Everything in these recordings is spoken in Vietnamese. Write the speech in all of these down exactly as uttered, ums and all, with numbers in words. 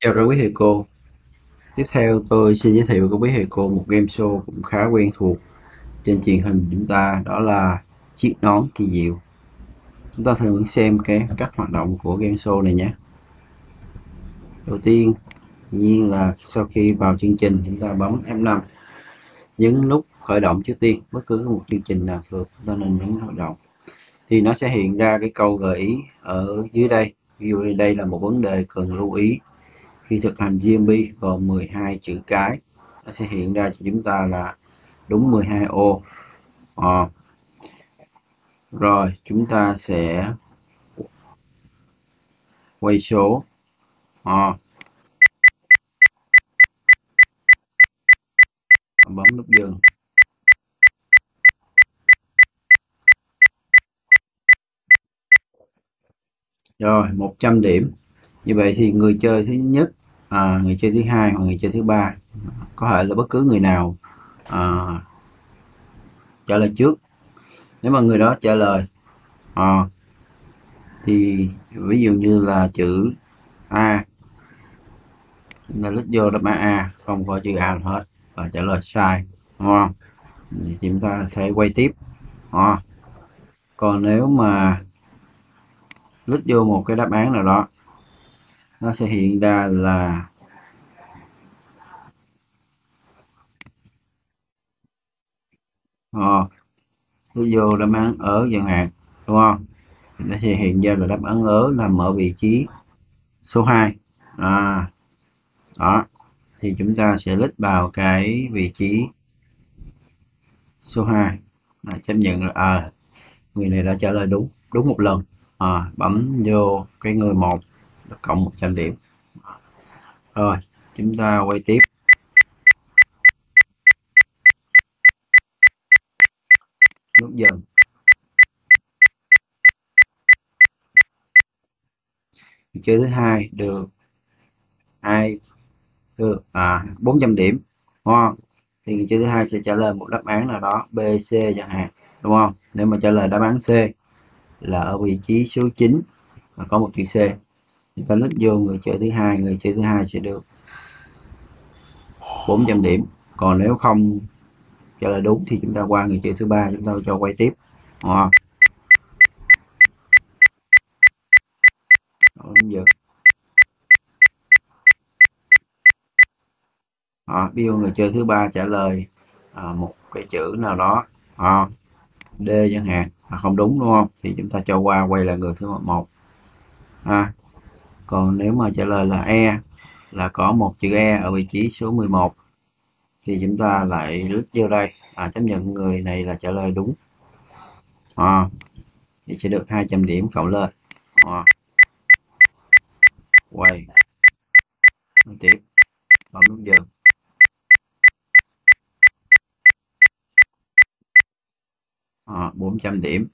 Chào đón quý thầy cô. Tiếp theo tôi xin giới thiệu với quý thầy cô một game show cũng khá quen thuộc trên truyền hình chúng ta, đó là Chiếc Nón Kỳ Diệu. Chúng ta thường xem cái cách hoạt động của game show này nhé. Đầu tiên, dĩ nhiên là sau khi vào chương trình chúng ta bấm F năm, nhấn nút khởi động trước tiên. Bất cứ một chương trình nào thường chúng ta nên nhấn khởi động thì nó sẽ hiện ra cái câu gợi ý ở dưới đây. Ví dụ đây là một vấn đề cần lưu ý khi thực hành giê em pê, gồm mười hai chữ cái. Nó sẽ hiện ra cho chúng ta là đúng mười hai ô. À. Rồi chúng ta sẽ quay số. À. Bấm nút dừng. Rồi một trăm điểm. Như vậy thì người chơi thứ nhất, à, người chơi thứ hai hoặc người chơi thứ ba, có thể là bất cứ người nào à, trả lời trước. Nếu mà người đó trả lời à, thì ví dụ như là chữ A, là lít vô đáp án A, không có chữ A là hết và trả lời sai, đúng không? Thì chúng ta sẽ quay tiếp. À. Còn nếu mà lít vô một cái đáp án nào đó, nó sẽ hiện ra là ờ, lít vô đáp án ở chẳng hạn, đúng không? Nó sẽ hiện ra là đáp án ở nằm ở vị trí số hai. À, đó. Thì chúng ta sẽ lít vào cái vị trí số hai. À, chấp nhận là à, người này đã trả lời đúng đúng một lần. À, bấm vô cái người một cộng một trăm điểm. Rồi chúng ta quay tiếp. Nút dần. Người chơi thứ hai được ai được à, bốn trăm điểm, đúng không? Thì người chơi thứ hai sẽ trả lời một đáp án nào đó B, C chẳng hạn, đúng không? Nếu mà trả lời đáp án C là ở vị trí số chín và có một chữ C, chúng ta lít vô người chơi thứ hai, người chơi thứ hai sẽ được bốn trăm điểm. Còn nếu không trả lời đúng thì chúng ta qua người chơi thứ ba, chúng ta cho quay tiếp. À. À, ví dụ người chơi thứ ba trả lời à, một cái chữ nào đó à, D chẳng hạn, à, không đúng, đúng không? Thì chúng ta cho qua quay lại người thứ một. À. Còn nếu mà trả lời là E, là có một chữ E ở vị trí số mười một, thì chúng ta lại lít vô đây, à, chấp nhận người này là trả lời đúng, à, thì sẽ được hai trăm điểm cộng lên, à, quay, tiếp, bấm nút dừng. À, bốn trăm điểm,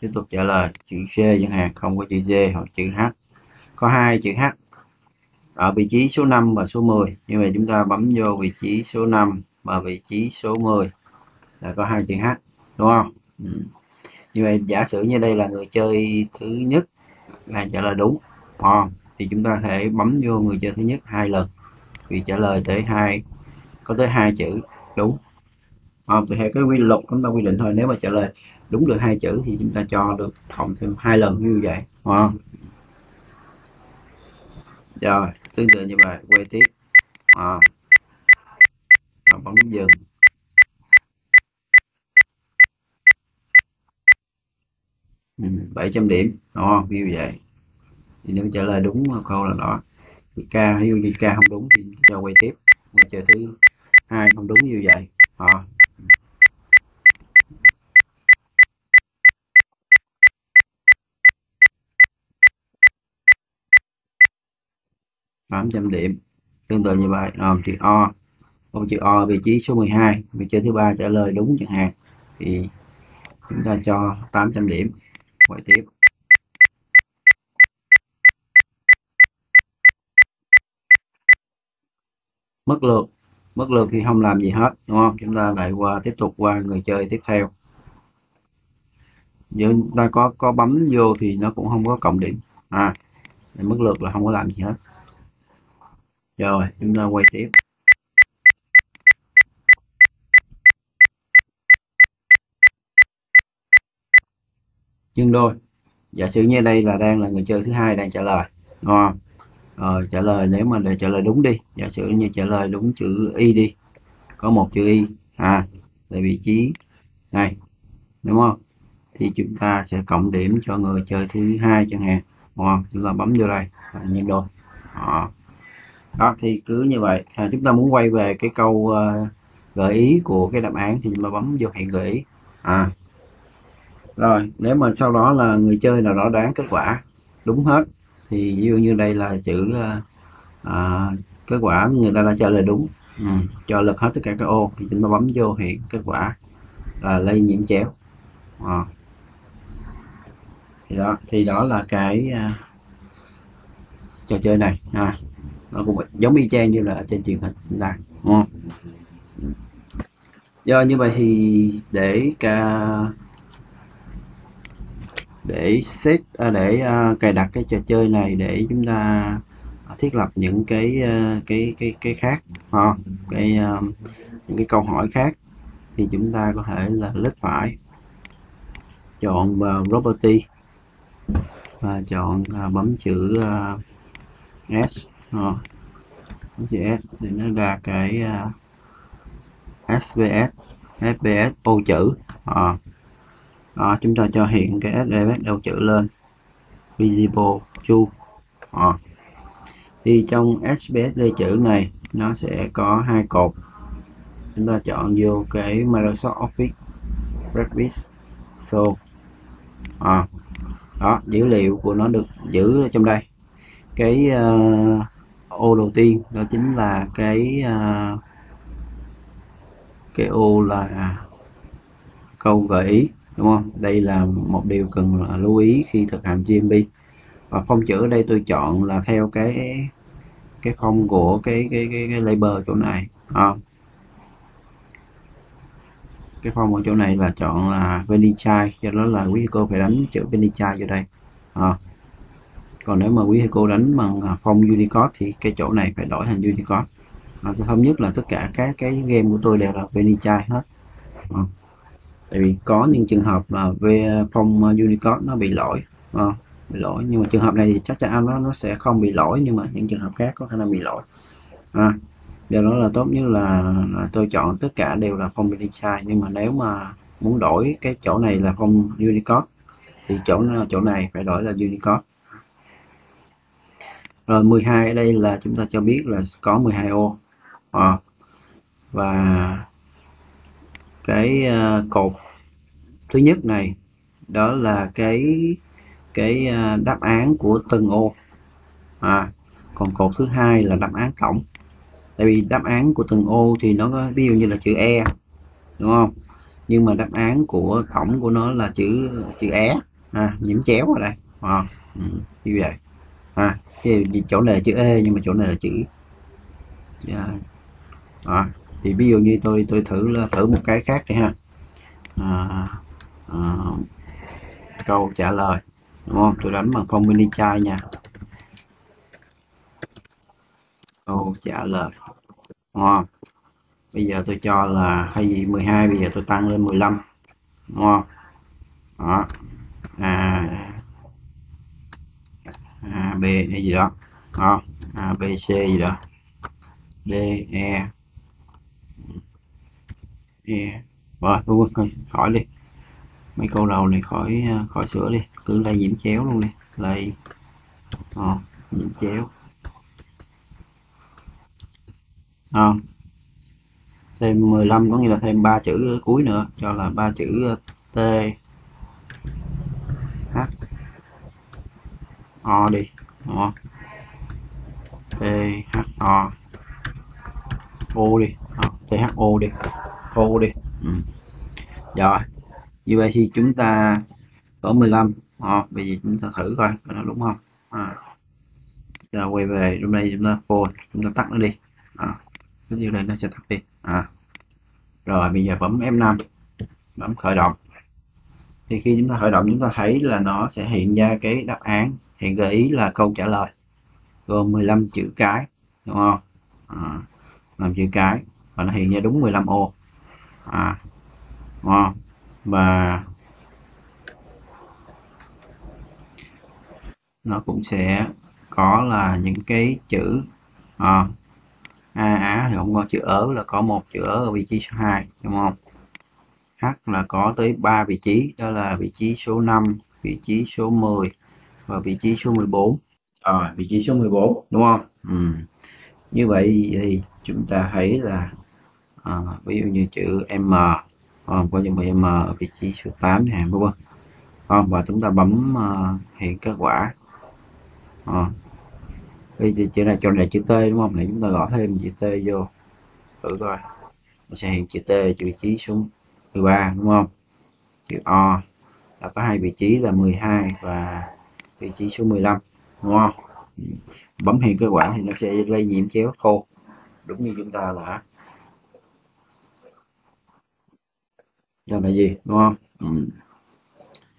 tiếp tục trả lời chữ C chẳng hạn, không có chữ D hoặc chữ H. Có hai chữ H ở vị trí số năm và số mười. Như vậy chúng ta bấm vô vị trí số năm và vị trí số mười là có hai chữ H, đúng không? Ừ. Như vậy giả sử như đây là người chơi thứ nhất là trả lời đúng, à, thì chúng ta thể bấm vô người chơi thứ nhất hai lần vì trả lời tới hai, có tới hai chữ đúng. À, thì theo cái quy luật chúng ta quy định thôi, nếu mà trả lời đúng được hai chữ thì chúng ta cho được cộng thêm hai lần như vậy. À. Rồi, tương tự như vậy, quay tiếp. À. Mà bấm nút dừng. Ừ, bảy trăm điểm, đó, như vậy. Thì nếu trả lời đúng câu là đó. K, ví dụ như K không đúng thì cho quay tiếp. Người chơi thứ hai không đúng như vậy. À. tám trăm điểm, tương tự như vậy. À, chữ O, ô chữ O vị trí số mười hai, vị trí thứ ba trả lời đúng chẳng hạn thì chúng ta cho tám trăm điểm. Quay tiếp. Mất lượt, mất lượt thì không làm gì hết, đúng không? Chúng ta lại qua tiếp tục qua người chơi tiếp theo. Nếu chúng ta có có bấm vô thì nó cũng không có cộng điểm. À, mất lượt là không có làm gì hết. Rồi chúng ta quay tiếp. Nhân đôi. Giả sử như đây là đang là người chơi thứ hai đang trả lời, đúng không? Rồi trả lời, nếu mà để trả lời đúng đi, giả sử như trả lời đúng chữ Y đi, có một chữ Y à tại vị trí này, đúng không? Thì chúng ta sẽ cộng điểm cho người chơi thứ hai chẳng hạn, đúng không? Chúng ta bấm vô đây à, nhân đôi à. Đó thì cứ như vậy à, chúng ta muốn quay về cái câu uh, gợi ý của cái đáp án thì chúng ta bấm vô hẹn gợi ý à. Rồi nếu mà sau đó là người chơi nào đó đoán kết quả đúng hết thì ví dụ như đây là chữ à, kết quả người ta đã trả lời đúng, ừ, cho lật hết tất cả các ô thì chúng ta bấm vô hiện kết quả là lây nhiễm chéo à. Thì đó thì đó là cái à, trò chơi này à. Nó cũng giống y chang như là trên truyền hình này à. Do như vậy thì để cả để set để uh, cài đặt cái trò chơi này để chúng ta thiết lập những cái uh, cái cái cái khác ha, cái uh, những cái câu hỏi khác thì chúng ta có thể là click phải, chọn vào property và chọn uh, bấm chữ uh, S ha, bấm chữ S để nó ra cái uh, SBS ép pê ét ô chữ ha. Đó, chúng ta cho hiện cái ét pê ét đầu chữ lên visible true à. Thì trong ét pê ét đê chữ này nó sẽ có hai cột, chúng ta chọn vô cái Microsoft Office Practice so à. Đó, dữ liệu của nó được giữ trong đây. Cái uh, ô đầu tiên đó chính là cái uh, cái ô là câu gợi ý, đúng không? Đây là một điều cần lưu ý khi thực hành giê em pê. Và phông chữ ở đây tôi chọn là theo cái cái phông của cái cái cái, cái label chỗ này à. Cái phông ở chỗ này là chọn là Benichai, do đó là quý cô phải đánh chữ Benichai vô đây à. Còn nếu mà quý cô đánh bằng phông Unicode thì cái chỗ này phải đổi thành Unicode à. Tôi thống nhất là tất cả các cái game của tôi đều là Benichai hết à. Tại vì có những trường hợp là về phong Unicode nó bị lỗi à, bị lỗi, nhưng mà trường hợp này thì chắc chắn nó nó sẽ không bị lỗi, nhưng mà những trường hợp khác có khả năng bị lỗi à, do đó là tốt nhất là, là tôi chọn tất cả đều là phong Benichai. Nhưng mà nếu mà muốn đổi cái chỗ này là phong Unicode thì chỗ chỗ này phải đổi là Unicode. Rồi mười hai ở đây là chúng ta cho biết là có mười hai ô à, và cái uh, cột thứ nhất này đó là cái cái uh, đáp án của từng ô à, còn cột thứ hai là đáp án tổng, tại vì đáp án của từng ô thì nó có, ví dụ như là chữ E, đúng không? Nhưng mà đáp án của tổng của nó là chữ chữ é à, nhiễm chéo ở đây à, ừ, như vậy à, thì chỗ này là chữ E nhưng mà chỗ này là chữ yeah. À, thì ví dụ như tôi tôi thử là thử một cái khác đi ha à, à, câu trả lời, đúng không? Tôi đánh bằng phong Benichai nha, câu trả lời à, bây giờ tôi cho là hay gì mười hai, bây giờ tôi tăng lên mười lăm, đúng không? Đó à, a b hay gì đó à, a b c gì đó d e. Yeah. Rồi, thôi, thôi, khỏi đi. Mấy câu đầu này khỏi khỏi sửa đi, cứ lây nhiễm chéo luôn đi. Lây à, nhiễm chéo. À. Thêm mười lăm có nghĩa là thêm ba chữ ở cuối nữa, cho là ba chữ T H O đi. Đó. T H O O đi. À, T H O đi. Ô đi ừ. Rồi như vậy thì chúng ta có mười lăm à, bây giờ chúng ta thử coi nó đúng không à. Rồi quay về lúc này chúng ta phô chúng ta tắt nó đi à. Cái điều này nó sẽ tắt đi à. Rồi bây giờ bấm F năm, bấm khởi động, thì khi chúng ta khởi động chúng ta thấy là nó sẽ hiện ra cái đáp án, hiện gợi ý là câu trả lời gồm mười lăm chữ cái, đúng không? à, làm chữ cái và nó hiện ra đúng mười lăm ô à, à, và nó cũng sẽ có là những cái chữ à, a á thì không có chữ ớ, là có một chữ ớ ở vị trí số hai, đúng không? H là có tới ba vị trí, đó là vị trí số năm, vị trí số mười và vị trí số mười bốn. À, vị trí số mười bốn, đúng không? Ừ. Như vậy thì chúng ta thấy là à, ví dụ như chữ M, à, có những chữ M ở vị trí số tám này, đúng không? À, và chúng ta bấm à, hiện kết quả. À, bây giờ chữ này chọn là chữ T, đúng không? Này chúng ta gõ thêm chữ T vô, thử coi, nó sẽ hiện chữ T ở vị trí số mười ba, đúng không? Chữ O là có hai vị trí là mười hai và vị trí số mười lăm, đúng không? Bấm hiện kết quả thì nó sẽ lây nhiễm chéo khô, đúng như chúng ta đã làm là gì, đúng không? Ừ.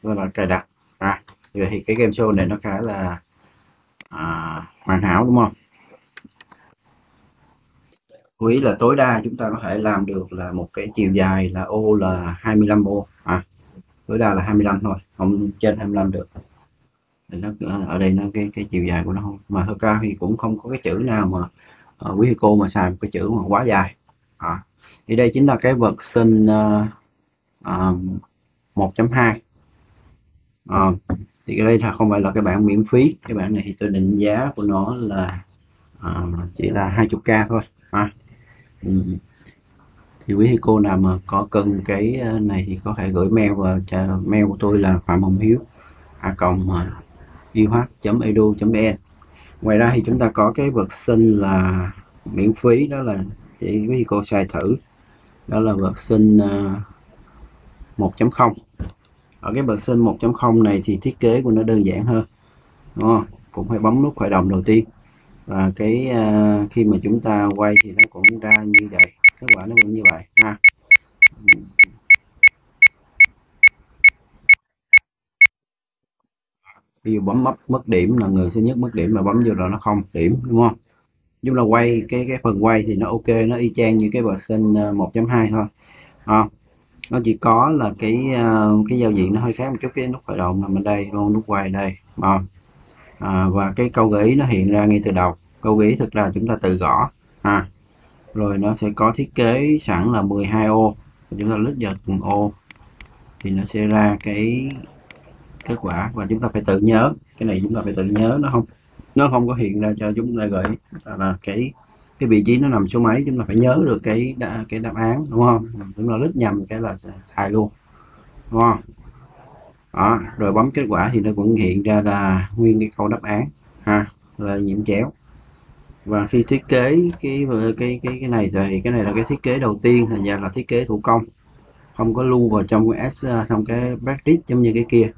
Đó là cài đặt. À, vậy thì cái game show này nó khá là à, hoàn hảo, đúng không? Lưu ý là tối đa chúng ta có thể làm được là một cái chiều dài là ô là hai mươi lăm ô, à, tối đa là hai mươi lăm thôi, không trên hai mươi lăm được. Nó, ở đây nó cái cái chiều dài của nó không, mà thực ra thì cũng không có cái chữ nào mà uh, quý thầy cô mà xài một cái chữ mà quá dài. À, thì đây chính là cái version uh, uh, một chấm hai. Uh, thì đây là không phải là cái bản miễn phí, cái bản này thì tôi định giá của nó là uh, chỉ là hai mươi k thôi. À. Ừ. Thì quý thầy cô nào mà có cần cái này thì có thể gửi mail vào mail của tôi là phạm hồng hiếu a còng i u h chấm e d u chấm v n. Ngoài ra thì chúng ta có cái version là miễn phí, đó là để quý thầy cô xài thử, đó là version một chấm không. Ở cái version một chấm không này thì thiết kế của nó đơn giản hơn, đúng không? Cũng phải bấm nút khởi động đầu tiên. Và cái uh, khi mà chúng ta quay thì nó cũng ra như vậy, kết quả nó vẫn như vậy ha. Ví dụ bấm mất mất điểm là người sẽ nhất mất điểm, mà bấm vô là nó không điểm, đúng không? Chúng là quay cái cái phần quay thì nó ok, nó y chang như cái version một chấm hai thôi. À, nó chỉ có là cái uh, cái giao diện nó hơi khác một chút, cái nút khởi động nằm bên đây luôn, nút quay đây. À. À, và cái câu gợi ý nó hiện ra ngay từ đầu, câu gợi ý thực ra chúng ta tự gõ à, rồi nó sẽ có thiết kế sẵn là mười hai ô, chúng ta lít vào từng ô thì nó sẽ ra cái kết quả, và chúng ta phải tự nhớ cái này, chúng ta phải tự nhớ, nó không nó không có hiện ra cho chúng ta gợi ý là cái cái vị trí nó nằm số mấy, chúng ta phải nhớ được cái cái đáp án, đúng không? Chúng ta lít nhầm cái là sai luôn, đúng không? Đó, rồi bấm kết quả thì nó cũng hiện ra là nguyên cái câu đáp án ha, là nhiễm chéo. Và khi thiết kế cái cái cái cái này thì cái này là cái thiết kế đầu tiên, thành ra là thiết kế thủ công, không có lưu vào trong cái S, trong cái practice giống như cái kia.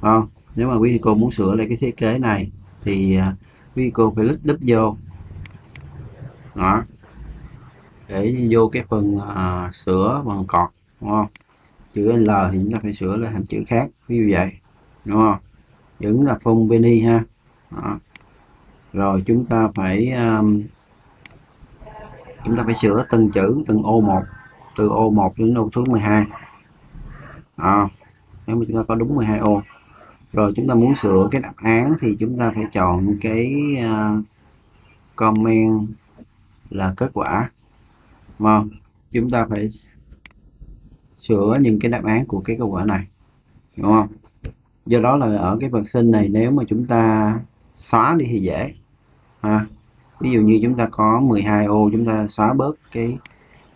À, nếu mà quý thầy cô muốn sửa lại cái thiết kế này thì quý thầy cô phải lít đúp vô đó, để vô cái phần uh, sửa bằng cọt, đúng không? Chữ L thì chúng ta phải sửa lại thành chữ khác, ví dụ vậy, đúng không? Vẫn là phong Beni ha. Đó. Rồi chúng ta phải um, chúng ta phải sửa từng chữ, từng ô một, từ ô một đến ô thứ mười hai. À, nếu mà chúng ta có đúng mười hai ô. Rồi chúng ta muốn sửa cái đáp án thì chúng ta phải chọn cái uh, comment là kết quả, mà chúng ta phải sửa những cái đáp án của cái kết quả này, đúng không? Do đó là ở cái version này nếu mà chúng ta xóa đi thì dễ à, ví dụ như chúng ta có mười hai ô, chúng ta xóa bớt cái,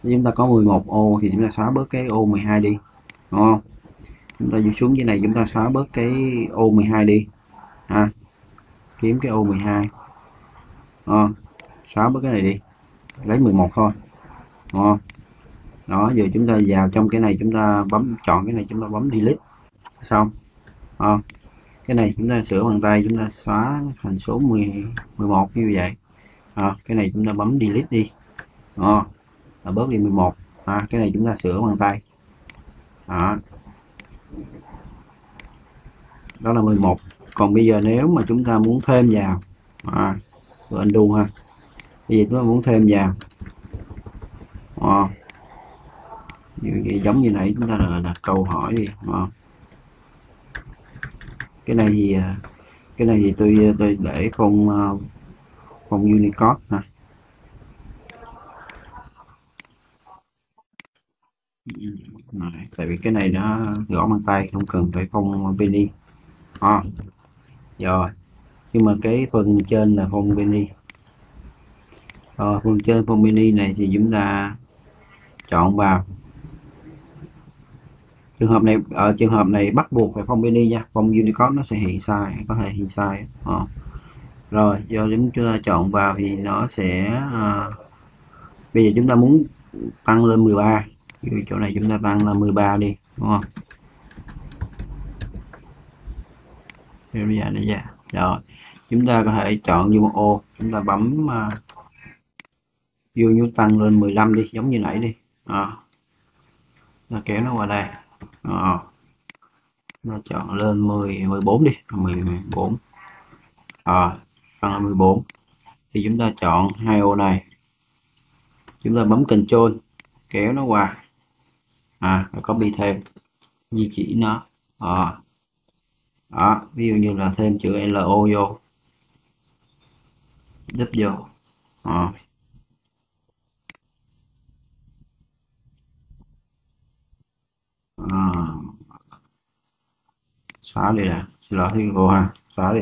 chúng ta có mười một ô thì chúng ta xóa bớt cái ô mười hai đi, đúng không? Chúng ta dụ xuống dưới này, chúng ta xóa bớt cái ô mười hai đi à, kiếm cái ô mười hai à, xóa bớt cái này đi, lấy mười một thôi, đúng không? Đó, giờ chúng ta vào trong cái này, chúng ta bấm chọn cái này, chúng ta bấm delete xong. À, cái này chúng ta sửa bằng tay, chúng ta xóa thành số mười, mười một như vậy. À, cái này chúng ta bấm delete đi, à, là bớt đi mười một. À, cái này chúng ta sửa bằng tay. À, đó là mười một. Còn bây giờ nếu mà chúng ta muốn thêm vào, à, undo ha, Bây giờ chúng ta muốn thêm vào wow. Như vậy, giống như nãy chúng ta là đặt câu hỏi đi wow. Cái này thì cái này thì tôi tôi để con con Unicode nè. Này, tại vì cái này nó gõ bằng tay không cần phải phong Beni à, rồi nhưng mà cái phần trên là phong Beni à, phần trên phong Beni này thì chúng ta chọn vào trường hợp này. Ở trường hợp này bắt buộc phải phong Beni nha, phong Unicode nó sẽ hiện sai, có thể hiện sai à. Rồi do chúng ta chọn vào thì nó sẽ à, bây giờ chúng ta muốn tăng lên mười ba. Chỗ này chúng ta tăng là mười ba đi, đúng không? Rồi, chúng ta có thể chọn vô một ô, chúng ta bấm uh, vô nhu tăng lên mười lăm đi, giống như nãy đi. À. Nó kéo nó qua đây. À. Nó chọn lên mười, mười bốn đi, mười, mười bốn. À, tăng lên mười bốn. Thì chúng ta chọn hai ô này. Chúng ta bấm Control, kéo nó qua. À, copy thêm như chỉ nó à. Đó, ví dụ như là thêm chữ lờ ô vô giúp vô à. À. Xóa đi nè, xin lỗi thì cô ha, xóa đi.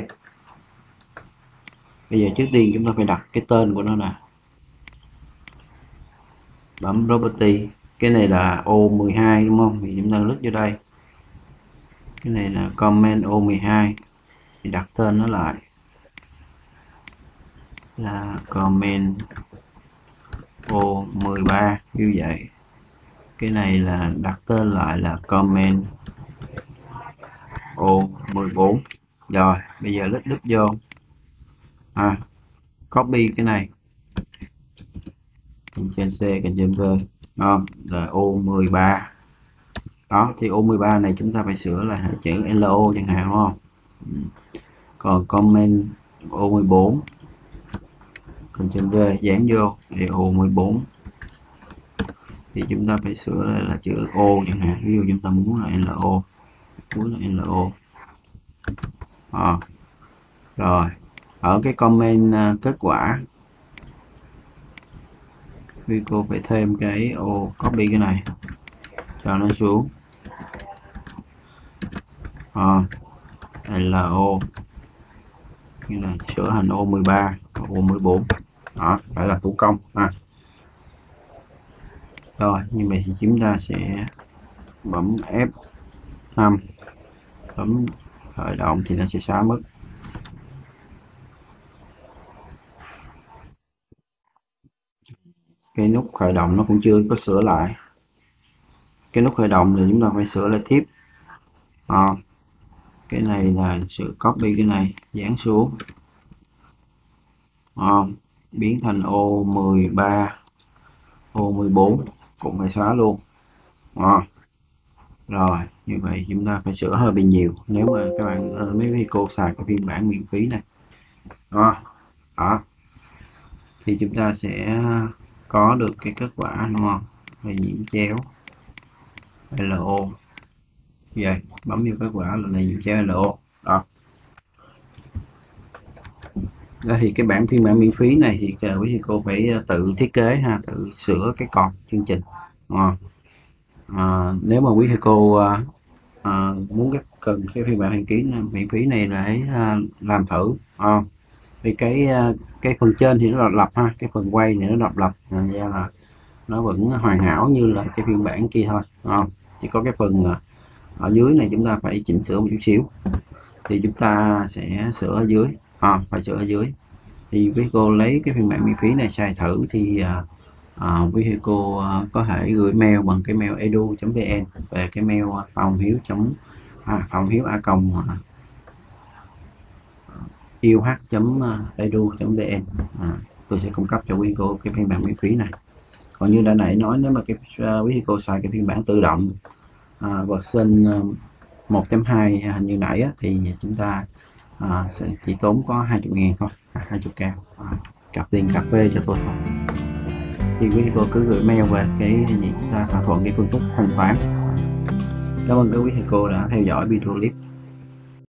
Bây giờ trước tiên chúng ta phải đặt cái tên của nó nè, bấm property. Cái này là ô mười hai đúng không? Thì chúng ta click vô đây. Cái này là comment ô mười hai. Thì đặt tên nó lại là comment ô mười ba như vậy. Cái này là đặt tên lại là comment ô mười bốn. Rồi, bây giờ click đúp vô. À, copy cái này. Ctrl C, Ctrl V. Đó, là ô mười ba. Đó thì ô mười ba này chúng ta phải sửa là chữ lờ ô chẳng hạn, đúng không? Còn comment ô mười bốn còn chấm V dán vô thì ô mười bốn thì chúng ta phải sửa là, là chữ O chẳng hạn. Ví dụ chúng ta muốn là lờ ô, muốn là lờ ô à. Rồi ở cái comment uh, kết quả vì cô phải thêm cái ô copy cái này cho nó xuống à, là ô như là sửa thành ô mười ba, ô mười bốn đó phải là thủ công à. Rồi như vậy thì chúng ta sẽ bấm F năm, bấm khởi động thì nó sẽ xóa mất. Cái nút khởi động nó cũng chưa có sửa lại. Cái nút khởi động thì chúng ta phải sửa lại tiếp à, cái này là sự copy cái này dán xuống à, biến thành ô mười ba, ô mười bốn cũng phải xóa luôn à. Rồi như vậy chúng ta phải sửa hơi bị nhiều nếu mà các bạn mấy thầy cô xài cái phiên bản miễn phí này à, à. Thì chúng ta sẽ có được cái kết quả, đúng không? Là nhiễm chéo lờ ô. Vậy bấm vô kết quả là nhiễm chéo lờ ô. Đó. Đó thì cái bản phiên bản miễn phí này thì quý thầy cô phải tự thiết kế ha, tự sửa cái cột chương trình. À, à, nếu mà quý thầy cô à, à, muốn các cần cái phiên bản đăng ký miễn phí này là hãy à, làm thử. À, vì cái cái phần trên thì nó độc lập ha, cái phần quay thì nó độc lập, thành ra là nó vẫn hoàn hảo như là cái phiên bản kia thôi à, chỉ có cái phần ở dưới này chúng ta phải chỉnh sửa một chút xíu. Thì chúng ta sẽ sửa ở dưới à, phải sửa ở dưới. Thì quý cô lấy cái phiên bản miễn phí này xài thử thì à, quý cô có thể gửi mail bằng cái mail e d u chấm v n về cái mail phamhonghieu a còng i u h chấm e d u chấm v n à, tôi sẽ cung cấp cho quý cô cái phiên bản miễn phí này. Còn như đã nãy nói, nếu mà cái uh, quý cô xài cái phiên bản tự động uh, version một chấm hai uh, như nãy á, thì chúng ta uh, sẽ chỉ tốn có hai mươi nghìn thôi, hai mươi k. cặp tiền cặp về cho thỏa thuận. Thì quý cô cứ gửi mail về cái gì chúng ta thỏa thuận cái phương thức thanh toán. Cảm ơn các quý thầy cô đã theo dõi video clip.